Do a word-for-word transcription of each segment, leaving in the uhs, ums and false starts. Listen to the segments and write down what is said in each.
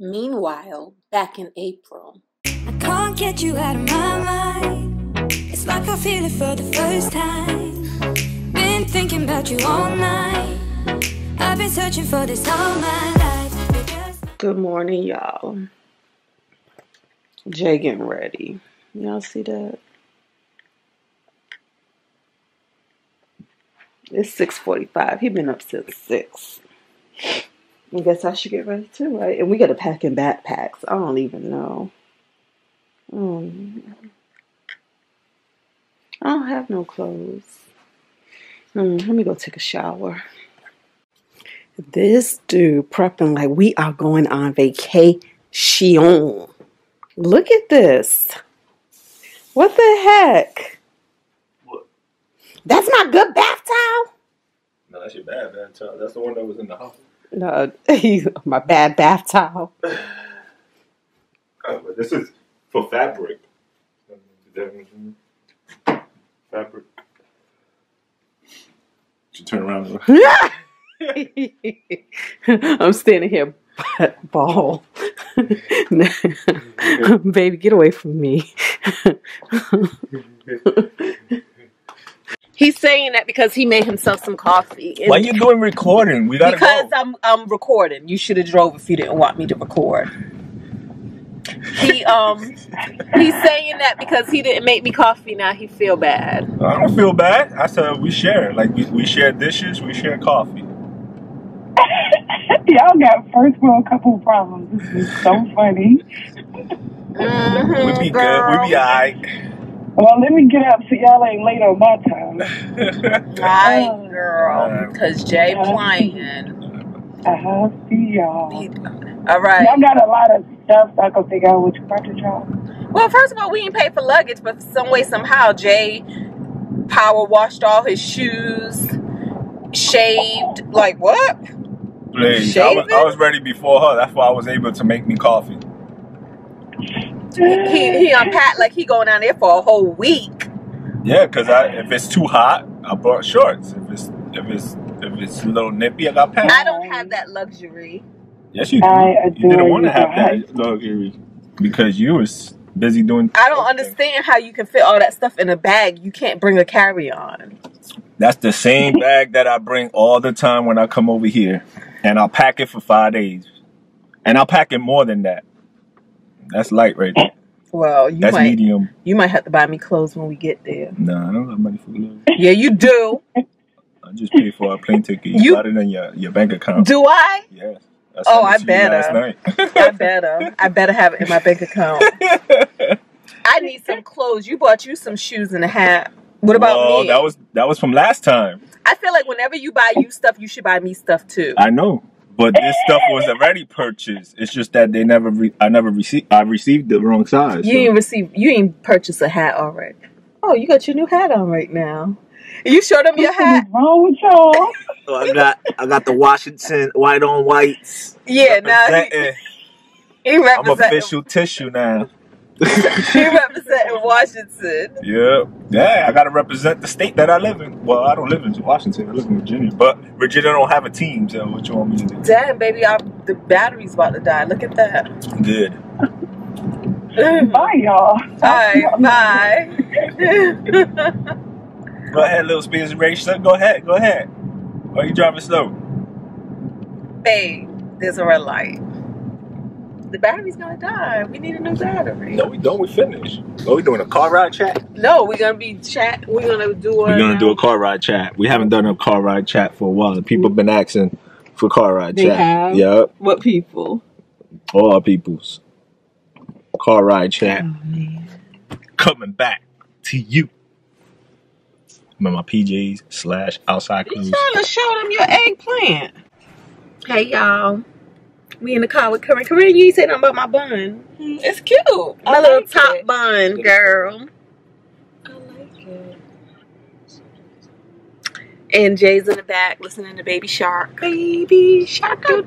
Meanwhile, back in April. I can't get you out of my mind. It's like I feel it for the first time. Been thinking about you all night. I've been searching for this all my life. Good morning, y'all. Jay getting ready. Y'all see that? It's six forty-five. He been up since six. I guess I should get ready too, right? And we got to pack in backpacks. I don't even know. Um, I don't have no clothes. Um, let me go take a shower. This dude prepping like we are going on vacation. Look at this. What the heck? What? That's my good bath towel? No, that's your bad bath towel. That's the one that was in the house. No, my bad bath towel. Oh, this is for fabric. Fabric. You turn around. I'm standing here, butt ball. Baby, get away from me. He's saying that because he made himself some coffee. Why are you doing recording? We gotta because go. I'm I'm recording. You should have drove if you didn't want me to record. He um he's saying that because he didn't make me coffee. Now he feel bad. I don't feel bad. I said we share. Like we we share dishes. We share coffee. Y'all got first world couple problems. This is so funny. Mm-hmm, we be girl. Good. We be alright. Well, let me get up so y'all ain't late on my time. Right, girl. Because Jay playing. Uh-huh. See y'all. All right. Y'all got a lot of stuff, so I can figure out which part to y'all. Well, first of all, we didn't pay for luggage, but some way, somehow, Jay power washed all his shoes, shaved. Like, what? Please. I was, I was ready before her. That's why I was able to make me coffee. He, he, he unpacked like he going down there for a whole week. Yeah, cause I if it's too hot, I brought shorts. If it's if it's if it's a little nippy, I got pants. I don't have that luxury. Yes, you. I do. You didn't want to have that luxury because you was busy doing. I don't understand how you can fit all that stuff in a bag. You can't bring a carry on. That's the same bag that I bring all the time when I come over here, and I'll pack it for five days, and I'll pack it more than that. That's light right there. Well, you That's might, medium. You might have to buy me clothes when we get there. No, nah, I don't have money for clothes. Yeah, you do. I just paid for a plane ticket. You, you got it in your, your bank account. Do I? Yes. I oh, I better. I better. I better have it in my bank account. I need some clothes. You bought you some shoes and a hat. What about well, me? That was, that was from last time. I feel like whenever you buy you stuff, you should buy me stuff too. I know. But this stuff was already purchased. It's just that they never, re I never received, I received the wrong size. You so. Ain't receive, you ain't purchased a hat already. Oh, you got your new hat on right now. You showed them your hat. What's wrong with y'all? So I got, I got the Washington white on whites. Yeah, now he, he representing. I'm official tissue now. He representing Washington. Yeah, yeah. I gotta represent the state that I live in. Well, I don't live in Washington. I live in Virginia, but Virginia don't have a team. So what you want me to do? Damn, baby, I, the battery's about to die. Look at that. Good. Bye, y'all. Bye, bye. Go ahead, little Spears Racer. Go ahead, go ahead. Why are you driving slow? Babe, there's a red light. The battery's gonna die. We need a new battery. No, we don't. We finished. Oh, we doing a car ride chat? No, we're gonna be chat. We're gonna do. We're gonna now. do a car ride chat. We haven't done a car ride chat for a while. People have been asking for car ride they chat. Have? Yep. What people? All our peoples. Car ride chat. Oh, man. Coming back to you. I'm in my P Js slash outside clothes. You trying to show them your eggplant? Hey, y'all. We in the car with Corinne. Corinne, you ain't say nothing about my bun. It's cute. I my like little top it. bun, girl. I like it. And Jay's in the back listening to Baby Shark. Baby Shark. We on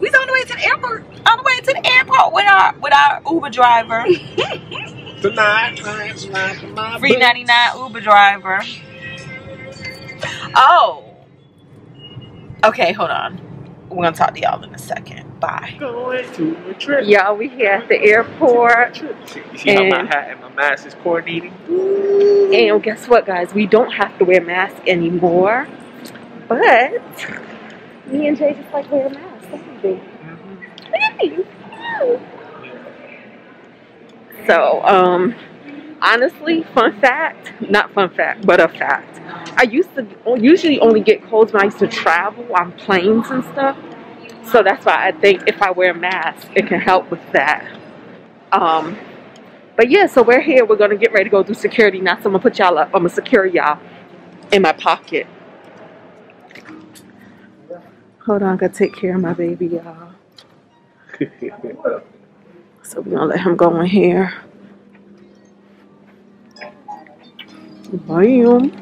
the way to the airport. On the way to the airport with our with our Uber driver. Tonight, tonight, tonight, tonight. three ninety-nine Uber driver. Oh. Okay, hold on. We're going to talk to y'all in a second. Bye. Going to a trip. Y'all, we here at the airport. You see how my hat and my mask is coordinating? And guess what, guys? We don't have to wear masks anymore. But me and Jay just like wear masks. That's big. So, um, honestly, fun fact, not fun fact, but a fact. I used to usually only get colds when I used to travel on planes and stuff. So that's why I think if I wear a mask, it can help with that. Um, but yeah, so we're here. We're going to get ready to go do security now. So I'm going to put y'all up. I'm going to secure y'all in my pocket. Hold on. I'm going to take care of my baby, y'all. So we're gonna let him go in here. Bam.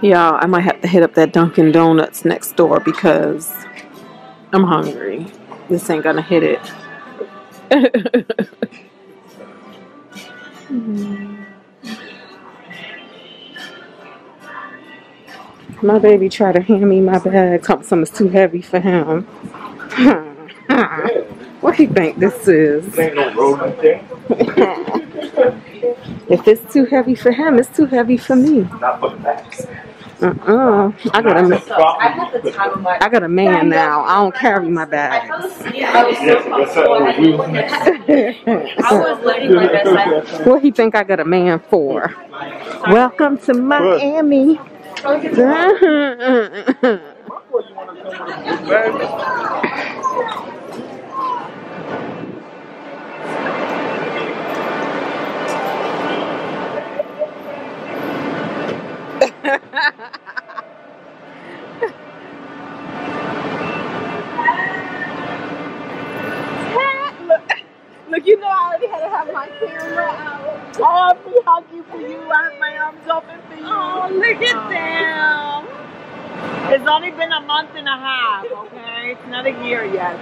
Y'all, I might have to hit up that Dunkin' Donuts next door because I'm hungry. This ain't gonna hit it. My baby tried to hand me my bag. Something is too heavy for him. What do you think this is? If it's too heavy for him, it's too heavy for me. Uh-uh. I got a, I got a man now. I don't carry my bag. What do you think I got a man for? Welcome to Miami. look, look, you know I already had to have my camera out. Oh, I'll be huggy for you. I have my arms open for you. Oh, look at them. It's only been a month and a half, okay? It's not a year yet.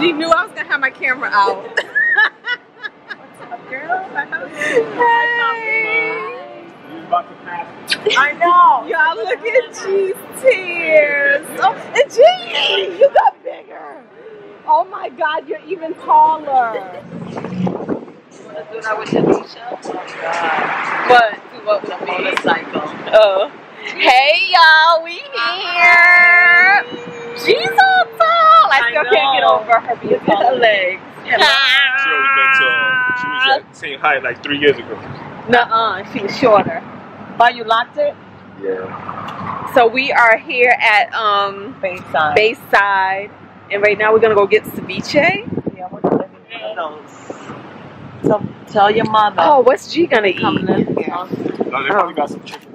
She knew I was going to have my camera out. What's up, girl? I know. Hey. I know. Y'all, look at G's tears. Oh, and G, you got bigger. Oh my God, you're even taller. Let's do that with Alicia. What? Do what with a motorcycle? Oh. Hey y'all, we here. She's all tall. I still I can't get over her being tall legs. She always been tall. She was at the same height like three years ago. Nuh-uh, she's shorter. Why you locked it? Yeah. So we are here at um Bayside. Bayside. And right now we're gonna go get ceviche. Yeah, we're gonna get those. So tell your mama. Oh, what's G gonna eat? Come live here. No, they probably got some chicken.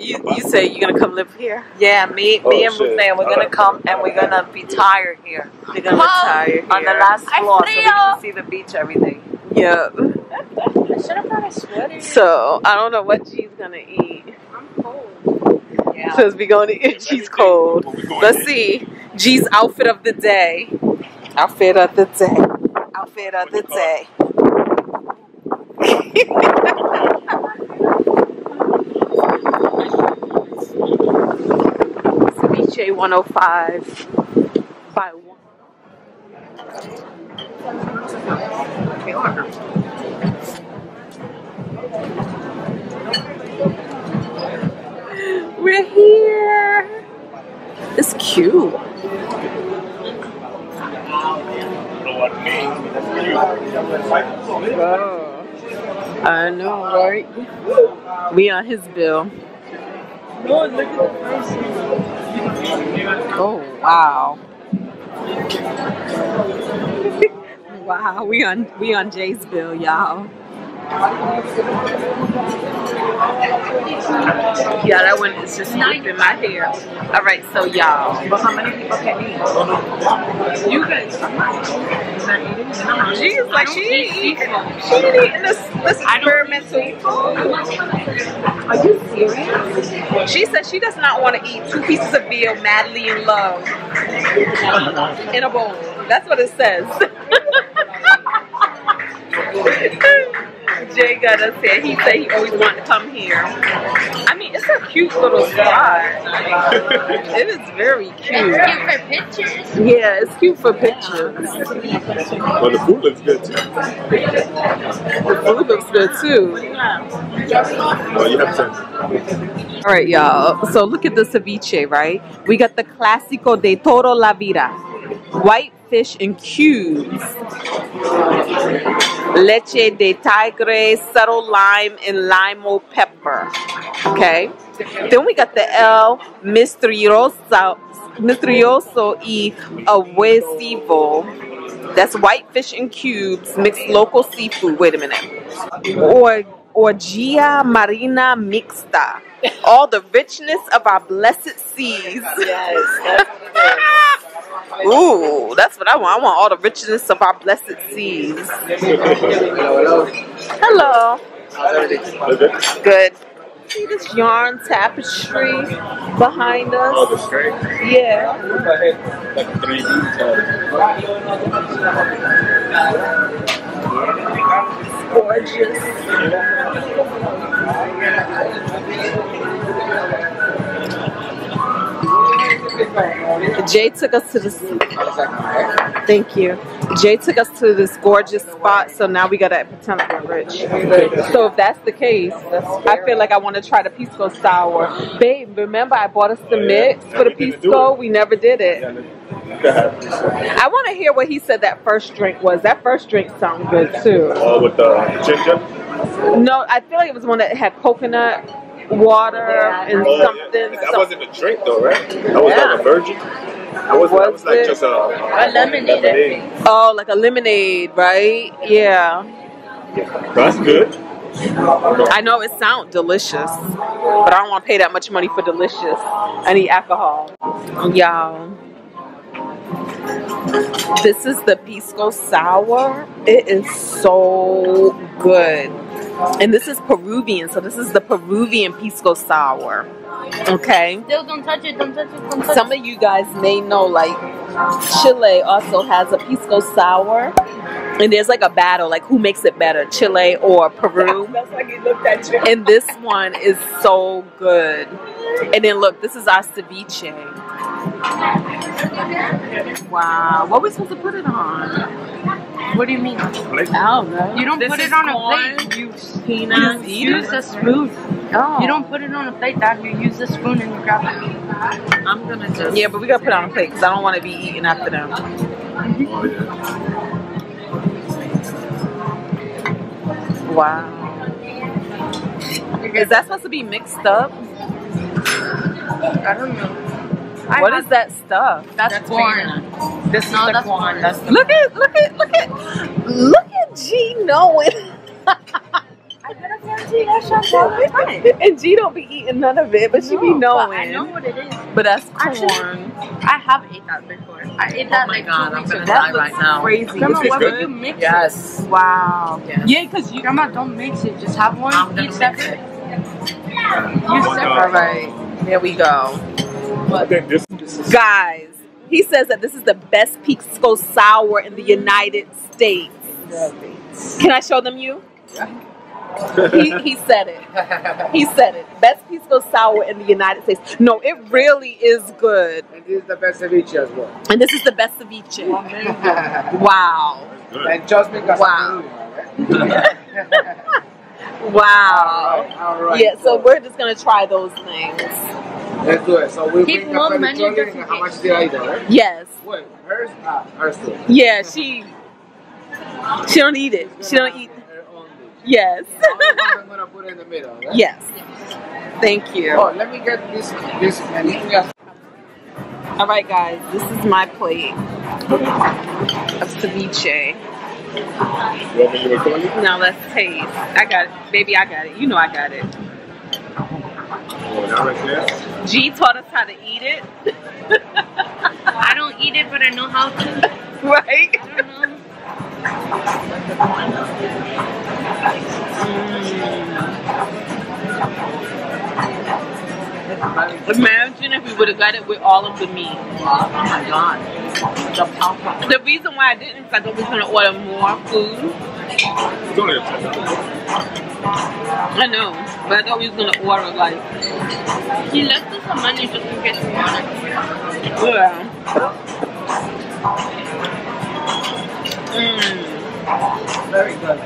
You you say you're gonna come live here? Yeah, me me and Rufay, we're gonna come and we're gonna be tired here. We're gonna retire on the last floor so we can see the beach every day. Yep. I should have brought a sweater. So I don't know what she's gonna eat. I'm cold. Yeah. Says we gonna eat. She's cold. Let's see. G's outfit of the day. Outfit of the day. Outfit of the day. Ceviche one oh five by one. We're here. It's cute. Oh, I know, right? We on his bill. Oh wow! Wow, we on we on Jay's bill, y'all. Yeah, that one is just in my hair. All right, so y'all. But how many people can eat? You guys. She's like she eating. She eating this this experimental food. Are you serious? She said she does not want to eat two pieces of veal madly in love in a bowl. That's what it says. Jay got us here. He said he always wanted to come here. I mean, it's It's a cute little spot. It is very cute. It's cute for pictures. Yeah, it's cute for pictures. Well, the food looks good too. The food looks good too. Well, you have to. All right, y'all. So look at the ceviche, right? We got the Clásico de Toro La Vida. White fish in cubes. Leche de tigre, subtle lime, and limo pepper. Okay. Then we got the El Misterioso, Misterioso y Huesivo. That's white fish in cubes, mixed local seafood. Wait a minute. Or Orgia marina mixta. All the richness of our blessed seas. Yes. Ooh, that's what I want. I want all the richness of our blessed seas. Hello. Good. See this yarn tapestry behind us? Oh, the straight? Yeah. It's gorgeous. Jay took us to this. Thank you. Jay took us to this gorgeous spot, so now we gotta pretend like we're rich. So if that's the case, I feel like I want to try the Pisco Sour. Babe, remember I bought us the mix for the Pisco? We never did it. I want to hear what he said that first drink was. That first drink sounded good too. Oh, with the ginger? No, I feel like it was one that had coconut water and oh, something. Yeah. That something. Wasn't a drink though, right? That was yeah. Like a virgin. I was, was I was like just a, a lemonade. lemonade. Oh, like a lemonade, right? Yeah. That's good. I know it sounds delicious, but I don't want to pay that much money for delicious. I need alcohol. Y'all, this is the Pisco Sour. It is so good. And this is Peruvian, so this is the Peruvian Pisco Sour. Okay. Still don't touch it, don't touch it, don't touch it. Some of you guys may know, like, Chile also has a Pisco Sour. And there's like a battle, like who makes it better, Chile or Peru. That's like you looked at you. And this one is so good. And then look, this is our ceviche. Wow, what are we supposed to put it on? What do you mean? Oh, you don't this put it on corn, a plate. You, peanuts, you use a spoon. Oh. You don't put it on a plate, Dad. You use a spoon and you grab it. I'm gonna just. Yeah, but we gotta put it on a plate because I don't want to be eating after them. Oh, yeah. Wow. Is that supposed to be mixed up? I don't know. I what is that stuff? That's, That's corn. corn. This no, is the corn. That's the look at, look at, look at, look at G knowing. I bet I found G that shop all the time. And G don't be eating none of it, but no, she be knowing. But I know what it is. But that's corn. Actually, I have ate that before. I ate that. Oh my like god, I'm gonna die right now. Crazy. Grandma, why would you mix yes. it? Yes. Wow. Yes. Yeah, because you, Grandma, don't mix it. Just have one. I'm you separate. You separate. All right. Here we go. But this, this is guys, he says that this is the best Pisco Sour in the United States. Can I show them you? Yeah. He, he said it. He said it. Best Pisco Sour in the United States. No, it really is good. And this is the best ceviche as well. And this is the best ceviche. Wow. And just because wow. Wow. All right, all right, yeah, so, so we're just going to try those things. Let's do it. So we keep bring La Pericholi and Hamachi Tiradito, right? Yes. Wait, hers? Ah, hers too. Yeah, she... She don't eat it. She don't eat... Yes. I'm going to put it in the middle, right? Yes. Thank you. Oh, let me get this... this and yes. All right, guys. This is my plate of ceviche. Now let's taste. I got it. Baby, I got it. You know I got it. G taught us how to eat it. I don't eat it, but I know how to. Right? I don't know. Mm. Imagine if we would have got it with all of the meat. Oh my god. The reason why I didn't is I thought we were going to order more food. I know, but I thought we was gonna order like. He left us some money just in case we wanted. Yeah. Mmm. Very good.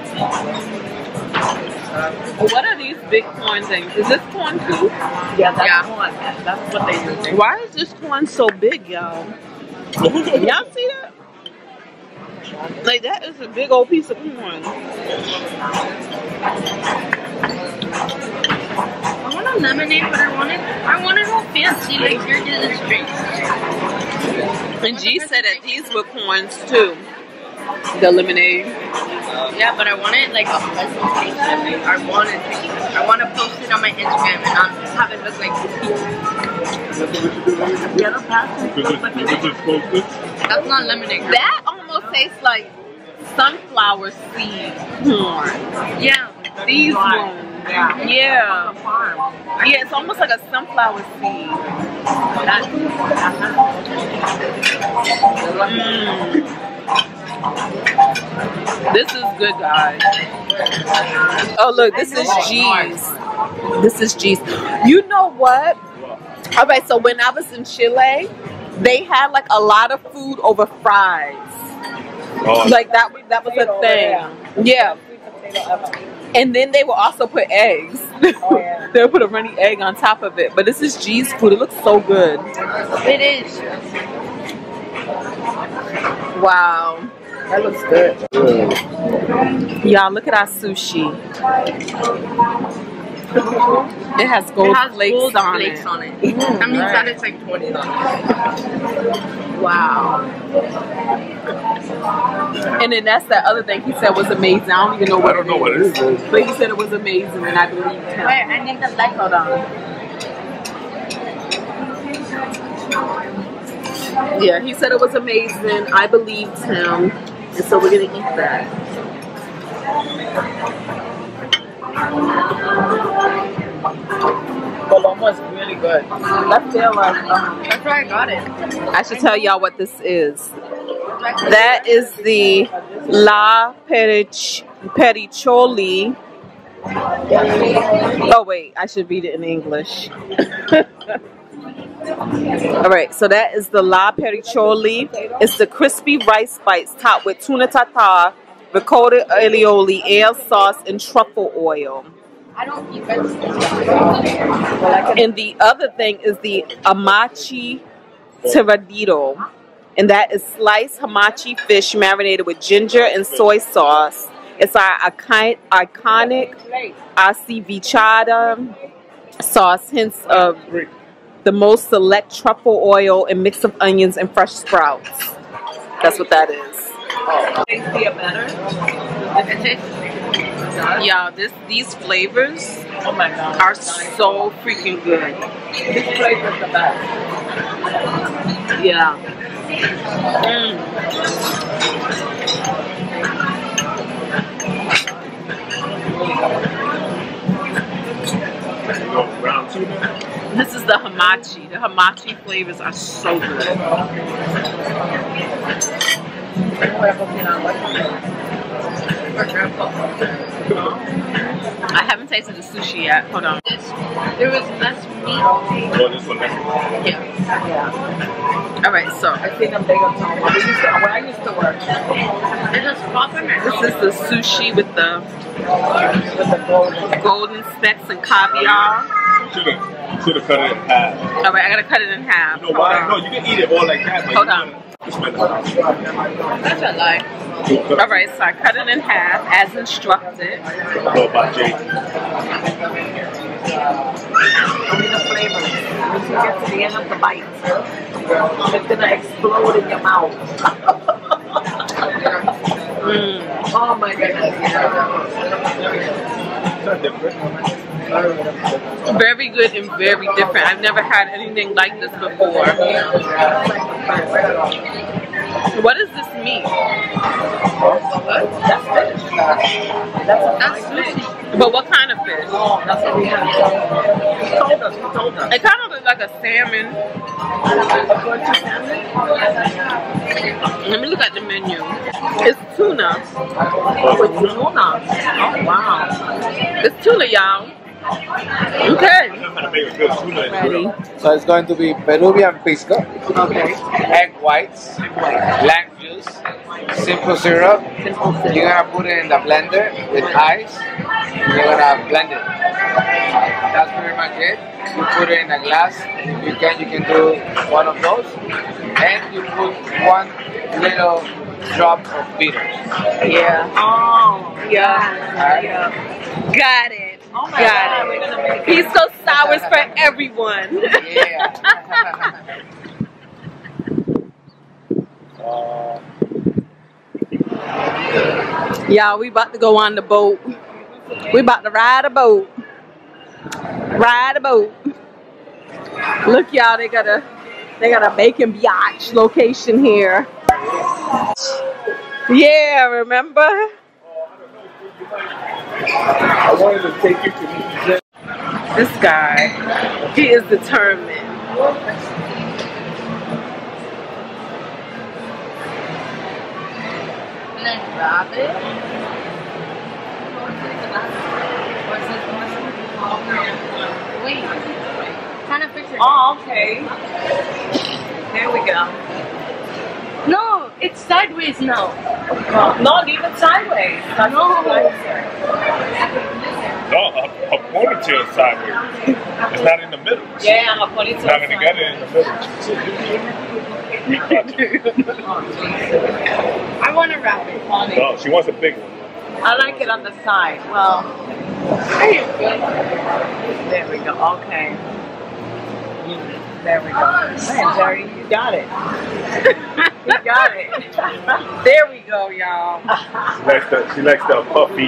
What are these big corn things? Is this corn too? Yeah, that's yeah. corn. That's what they do. There. Why is this corn so big, y'all? Y'all see that? Like, that is a big old piece of corn. I want a lemonade, but I want it, I want it all fancy, like here did the drinks. And G said that these were corns too. The lemonade. Yeah, but I want it like a presentation. I want it. I want to post it on my Instagram and not have it look like this. The other plastic looks like lemonade. That's not lemonade. That almost tastes like sunflower seed corn. Yeah, these ones. Yeah. Yeah. Yeah, it's almost like a sunflower seed. That's, that's mm. This is good, guys. Oh, look, this is G's. This is G's. You know what? All right, so when I was in Chile, they had like a lot of food over fries. Oh. Like that, that was a thing. Yeah. And then they will also put eggs. Oh, yeah. They'll put a runny egg on top of it. But this is G's food. It looks so good. It is. Wow. That looks good. Mm. Y'all, look at our sushi. It has gold it has flakes, gold on, flakes it. on it. Mm, that means right. that it's like twenty dollars. Wow. And then that's that other thing he said was amazing. I don't even know what, I don't it, know what it is. But he said it was amazing, and I believe him. Wait, I need the light. Hold on. Yeah, he said it was amazing. I believed him. And so we're gonna eat that. Paloma is really good. That's where I got it. I should tell y'all what this is. That is the La Perich Pericholi. Oh wait, I should read it in English. All right, so that is the La Pericholi. It's the crispy rice bites topped with tuna tartare, ricotta aioli, ale sauce, and truffle oil. I don't eat vegetables. And the other thing is the Hamachi Tiradito, and that is sliced hamachi fish marinated with ginger and soy sauce. It's our iconic acevichada sauce, hints of the most select truffle oil and mix of onions and fresh sprouts. That's what that is. Tastes be a better. Yeah, this these flavors oh my God. are so freaking good. This flavor is the best. Yeah. Mm. This is the hamachi. The hamachi flavors are so good. I haven't tasted the sushi yet. Hold on. There was less meat. Yeah. Yeah. All right. So I think I'm big on time. When I used to work, this is the sushi with the golden specks and caviar. Should have cut it in half. Alright, I gotta cut it in half. You know why? No, you can eat it all like that. But hold on. That's a lie. Alright, so I cut it in half as instructed. Go by Jay. The flavor. When you get to the end of the bite, it's gonna explode in your mouth. mm. Oh my goodness. Very good and very different. I've never had anything like this before. What does this mean? What? That's fish. That's sushi. But what kind of fish? That's what we have. He told us. He told us. It kind of looks like a salmon. Let me look at the menu. It's tuna. Oh, it's tuna. Oh, wow. It's tuna, y'all. Okay. Ready. So it's going to be Peruvian pisco. Okay. Egg whites. Black juice. Simple syrup. Simple syrup. You're gonna put it in the blender with ice. You're gonna blend it. That's pretty much it. You put it in a glass. If you can, you can do one of those. And you put one little drop of bitters. Yeah. Oh. Yeah. Right. Yeah. Got it. Oh my God, we're gonna make it. Pisco Sour is for everyone. Yeah. Y'all, we about to go on the boat. We about to ride a boat. Ride a boat. Look, y'all, they got a they got a bacon biatch location here. Yeah, remember? I wanted to take you to meet Jay. This guy, he is determined. And then grab it. Wait, kind of picture. Oh, okay. There we go. No, it's sideways now. Oh, not even sideways. That's no. No, a, a ponytail sideways. It's not in the middle. Yeah, a ponytail. It's not going to get it in the middle. I want to wrap it on it. No, she wants a big one. I like it on the side. Well, there we go. Okay. There we go. Man, Jerry, you got it. We got it. There we go, y'all. She likes the, she likes the puffy.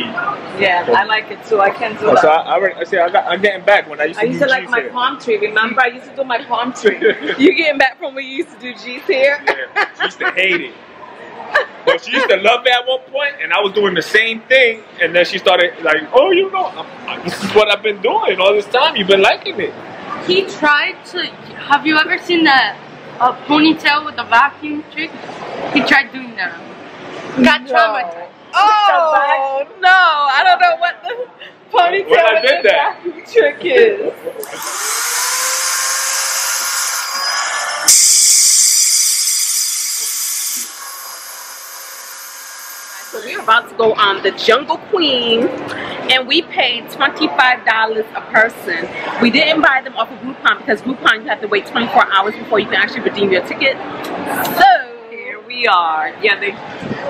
Yeah, I like it too. I can't do oh, that. So I, I, I see, I got, I'm getting back when I used to I do used to like my hair. palm tree. Remember, I used to do my palm tree. You getting back from when you used to do G's hair? Yeah, she used to hate it. But she used to love it at one point, and I was doing the same thing. And then she started like, oh, you know, I, I, this is what I've been doing all this time. You've been liking it. He tried to, have you ever seen that? A ponytail with a vacuum trick. He tried doing that. Got no. traumatized. Oh no! I don't know what the ponytail well, with the that. vacuum trick is. So we're about to go on the Jungle Queen, and we paid twenty-five dollars a person. We didn't buy them off of Groupon because Groupon you have to wait twenty-four hours before you can actually redeem your ticket. So here we are. Yeah, they,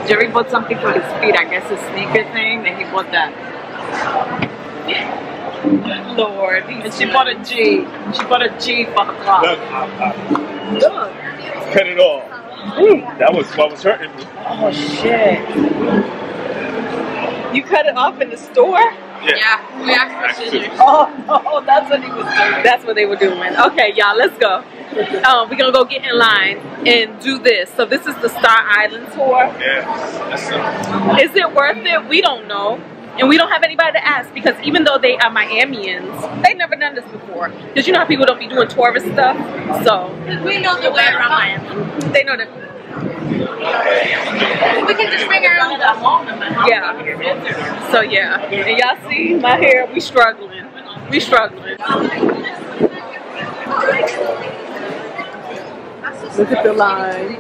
Jerry bought something for his feet. I guess a sneaker thing, and he bought that. Lord, and she bought a G. She bought a G for her clock. Look, look, cut it off. That was what was hurting me. Oh shit. You cut it off in the store? Yeah. yeah we asked for scissors. Oh, oh, that's what he was doing. That's what they were doing. Okay, y'all, let's go. Um, we're gonna go get in line and do this. So this is the Star Island tour. Yeah. Is it worth it? We don't know, and we don't have anybody to ask because even though they are Miamians, they've never done this before. Because you know how people don't be doing tourist stuff. So we know the way around Miami. They know that. We can just bring our own stuff. Yeah. So yeah. And y'all see my hair? We struggling. We struggling. Look at the line.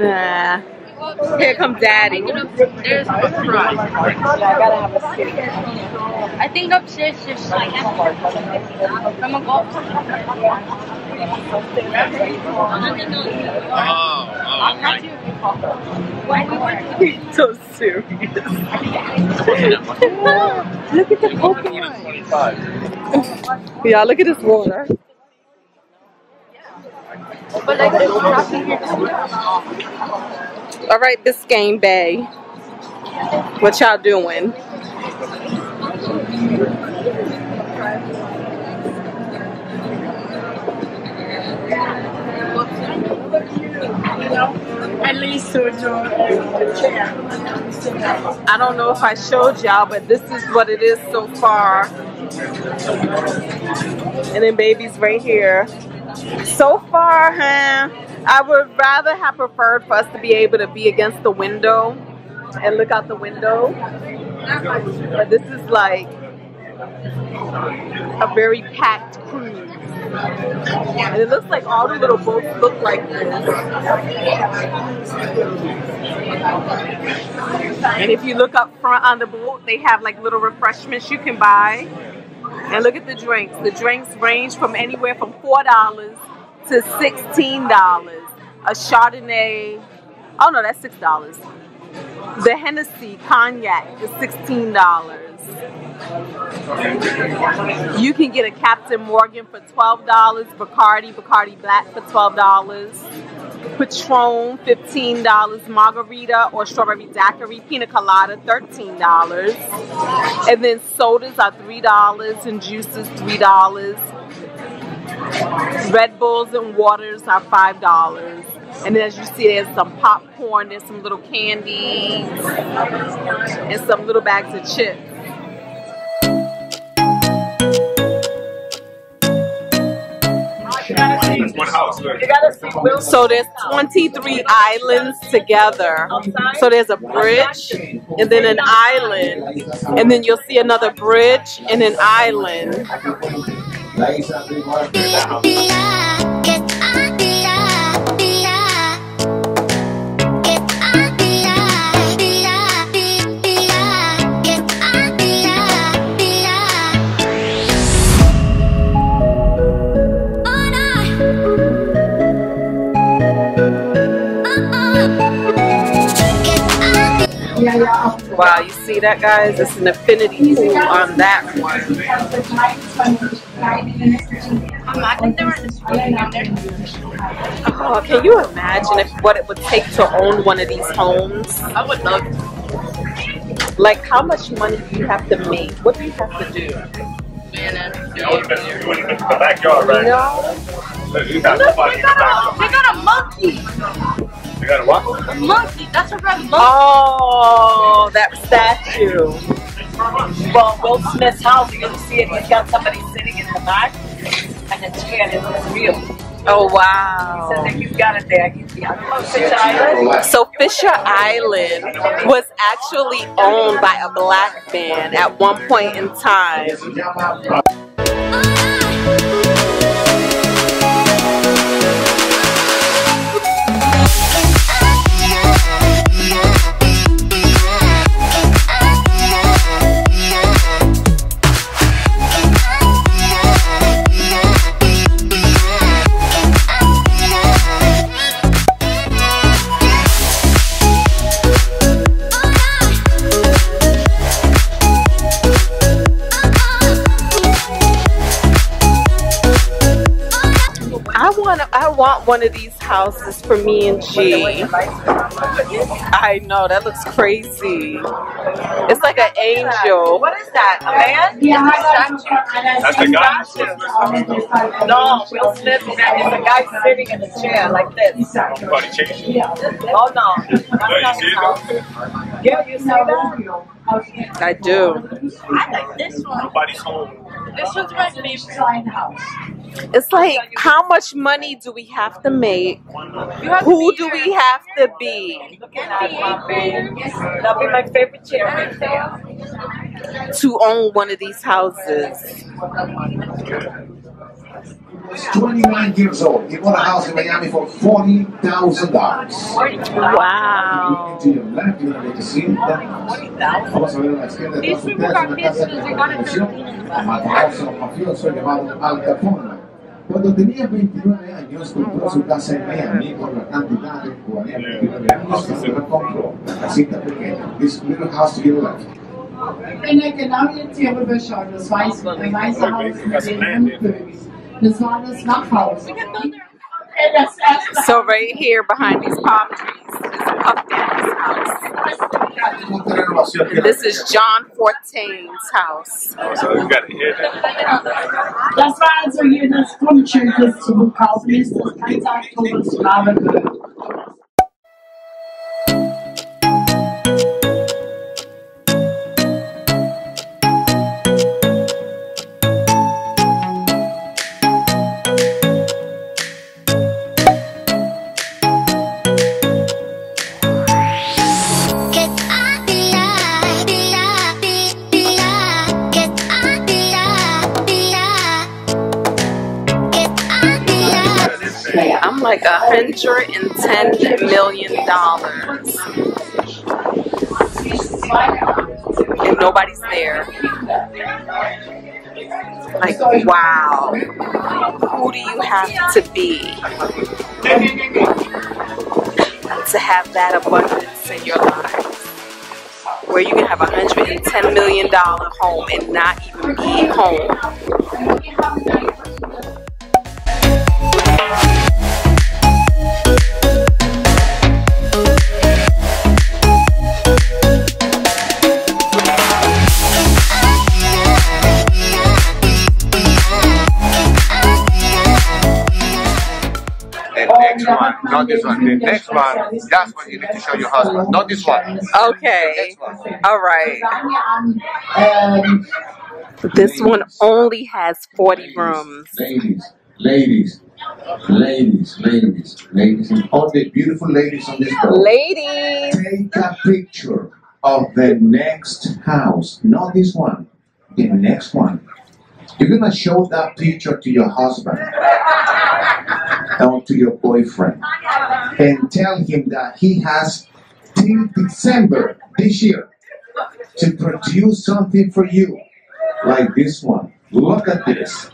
Nah. Here comes Daddy. There's I think upstairs just like I'm gonna go upstairs. Oh, oh He's so serious. Look at the Pokemon. Yeah, look at this water. But like there's nothing here. All right, Biscayne Bay. What y'all doing? Yeah. children and the chair. I don't know if I showed y'all, but this is what it is so far. And then baby's right here. So far, huh? I would rather have preferred for us to be able to be against the window and look out the window. But this is like a very packed cruise. And it looks like all the little boats look like this. And if you look up front on the boat, they have like little refreshments you can buy. And look at the drinks. The drinks range from anywhere from four dollars to sixteen dollars. A Chardonnay, oh no, that's six dollars. The Hennessy Cognac is sixteen dollars. You can get a Captain Morgan for twelve dollars, Bacardi, Bacardi Black for twelve dollars, Patron fifteen dollars, Margarita or Strawberry Daiquiri, Pina Colada thirteen dollars, and then sodas are three dollars and juices three dollars. Red Bulls and waters are five dollars. And then as you see, there's some popcorn, there's some little candies, and some little bags of chips. So there's twenty-three islands together. So there's a bridge, and then an island, and then you'll see another bridge and an island. Wow, you see that, guys? It's an affinity pool on that one. Oh, can you imagine if what it would take to own one of these homes? I would love it. Like, how much money do you have to make? What do you have to do? You wouldn't have been the backyard, right? No. We got a monkey. You got a what? A monkey. That's a red monkey. Oh, that statue. Well, Will Smith's house, you're going to see it. He's got somebody sitting in the back and a chair, and it's real. Oh, wow. He said that you've got it there. Fisher Island. So Fisher Island was actually owned by a black man at one point in time. I want one of these houses for me and G. I know, that looks crazy. It's like an angel. What is that? A man? Yeah, that's the guy. No, Will Smith is a guy sitting in a chair like this. Oh no. Yeah, you see that? I do. I like this one. Nobody's home. This one's my favorite house. It's like, how much money do we have to make? Have Who to do we have to be? That'll be my favorite chair right there. To own one of these houses. He's twenty-nine years old. He bought a house in Miami for forty thousand dollars. Wow. Wow. Cuando tenía veintinueve años, compró su casa en Miami por la cantidad de cuarenta y nueve años que se lo compró. La casita pequeña. This little house here left. En la que nadie tiene besar, los weißen, los weißen houses. So right here behind these palm trees is Puff Daddy's house. And this is John Fortain's house. Oh, so you gotta hear that. like a hundred and ten million dollars. And nobody's there. Like, wow. Who do you have to be to have that abundance in your life? Where you can have a hundred and ten million dollar home and not even be home. Not this one. The next one, that's what you need to show your husband. Not this one. Okay. One. All right. This one only has forty rooms. Ladies, ladies, ladies, ladies, ladies, and all the beautiful ladies on this boat. Ladies, take a picture of the next house. Not this one. The next one. You're gonna show that picture to your husband. Or to your boyfriend, and tell him that he has till December this year to produce something for you, like this one. Look at this.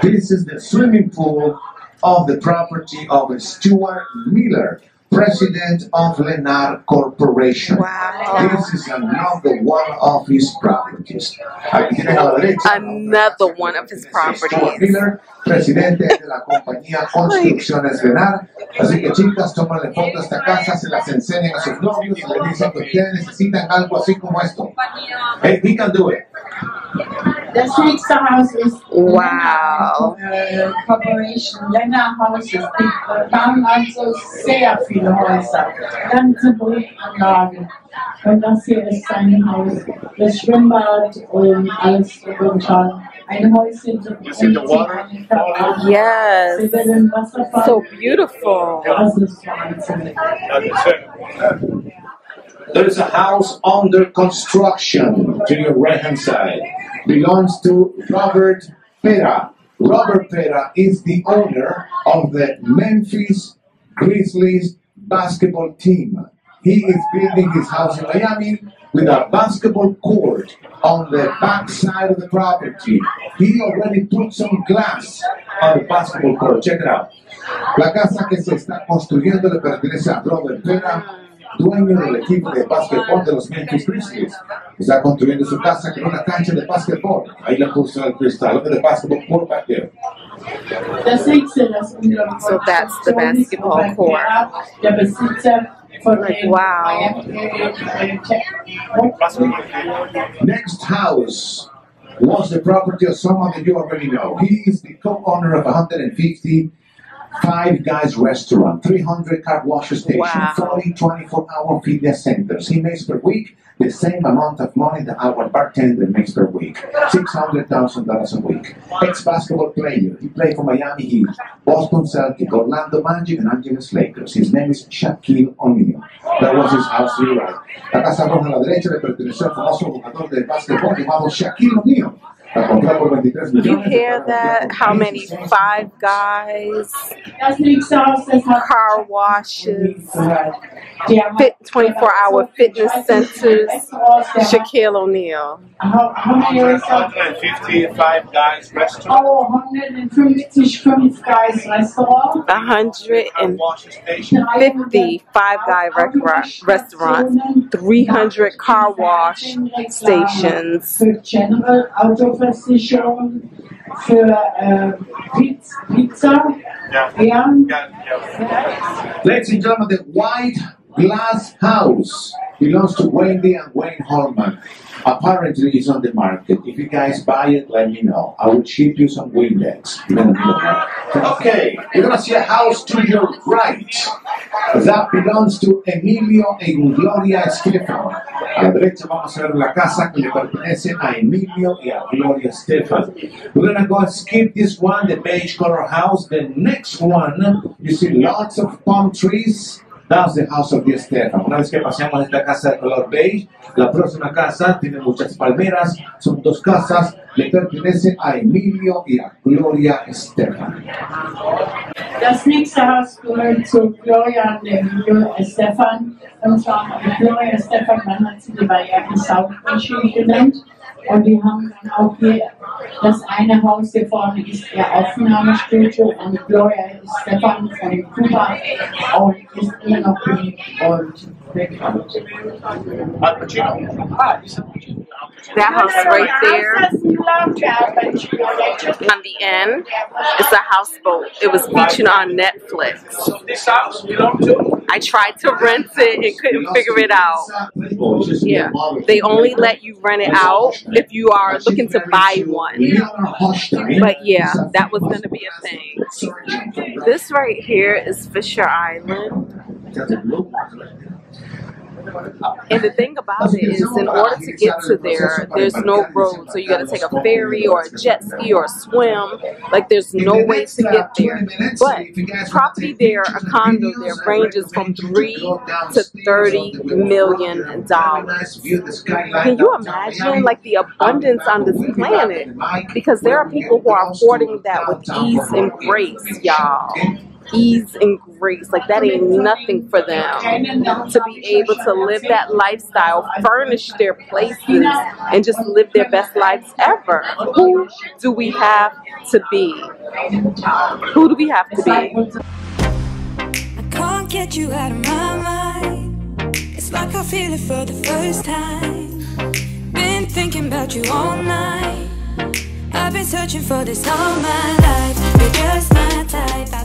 This is the swimming pool of the property of Stuart Miller, president of Lennar Corporation. Wow. This is another one of his properties. Another one of his properties. Miller, presidente de la compañía Construcciones Lennar. Así que chicas, tómale foto a esta casa, se las enseñen a sus novios, y les dicen que ustedes necesitan algo así como esto. Hey, we can do it. The next house is wow. The corporation Lennar House is kann also sehr viele Häuser, ganze Brückanlagen. Und das hier ist sein Haus, das Schwimmbad und alles darunter. Ein Häuschen zum Beispiel. Yes. So beautiful. Das ist wahnsinnig. There is a house under construction to your right hand side. Belongs to Robert Pera. Robert Pera is the owner of the Memphis Grizzlies basketball team. He is building his house in Miami with a basketball court on the back side of the property. He already put some glass on the basketball court. Check it out. La casa que se está construyendo le pertenece a Robert Pera, dueño del equipo de básquetbol de los Memphis Grizzlies. Está construyendo su casa con una cancha de básquetbol. Ahí la puso el cristal de básquetbol por backero. So that's the basketball court. Like, wow. Next house was the property of someone that you already know. He is the co-owner of one hundred fifty Five Guys restaurant, three hundred car washer station, wow. forty twenty-four hour fitness centers. He makes per week the same amount of money that our bartender makes per week, six hundred thousand dollars a week. Ex-basketball player. He played for Miami Heat, Boston Celtic, Orlando Magic, and Angeles Lakers. His name is Shaquille O'Neal. That was his house, you're right. La casa roja a la derecha le perteneció al famoso jugador de básquetbol llamado Shaquille O'Neal. You hear that? How many Five Guys, car washes, fit twenty-four hour fitness centers, Shaquille O'Neal. one hundred fifty Five Guys restaurant. one hundred fifty Five Guy restaurants, three hundred car wash stations. Versicherung für äh, Pizza. Yeah. Yeah. Yeah. Yeah. Ladies and gentlemen, the white glass house belongs to Wendy and Wayne Holman. Apparently, it's on the market. If you guys buy it, let me know. I will ship you some Windex. Okay, you're gonna see a house to your right. That belongs to Emilio and Gloria Estefan. A la derecha vamos a ver la casa que le pertenece a Emilio y a Gloria Estefan. We're gonna go and skip this one, the beige color house. The next one, you see lots of palm trees. That's the house of the Estefan. Una vez que pasamos esta casa de color beige, la próxima casa tiene muchas palmeras. Son dos casas, le pertenece a Emilio y a Gloria Estefan. Das nächste Haus gehört zu Gloria und Emilio Estefan. Und zwar Gloria Estefan, dann hat sie die Miami Heat genannt. Und die haben dann auch hier, das eine Haus hier vorne ist ihr Aufnahmestudio und Gloria Estefan von Kuba und ist immer noch die und bekannt. That house right there on the end is a houseboat. It was featured on Netflix. I tried to rent it and couldn't figure it out. Yeah, they only let you rent it out if you are looking to buy one. But yeah, that was going to be a thing. This right here is Fisher Island. And the thing about it is, in order to get to there, there's no road, so you got to take a ferry or a jet ski or a swim. Like, there's no way to get there. But property there, a condo there, ranges from three to thirty million dollars. Can you imagine, like, the abundance on this planet? Because there are people who are affording that with ease and grace, y'all. Ease and grace, like that ain't nothing for them to be able to live that lifestyle, furnish their places, and just live their best lives ever. Who do we have to be? Who do we have to be? I can't get you out of my mind. It's like I feel it for the first time. Been thinking about you all night. I've been searching for this all my life. You're just my type.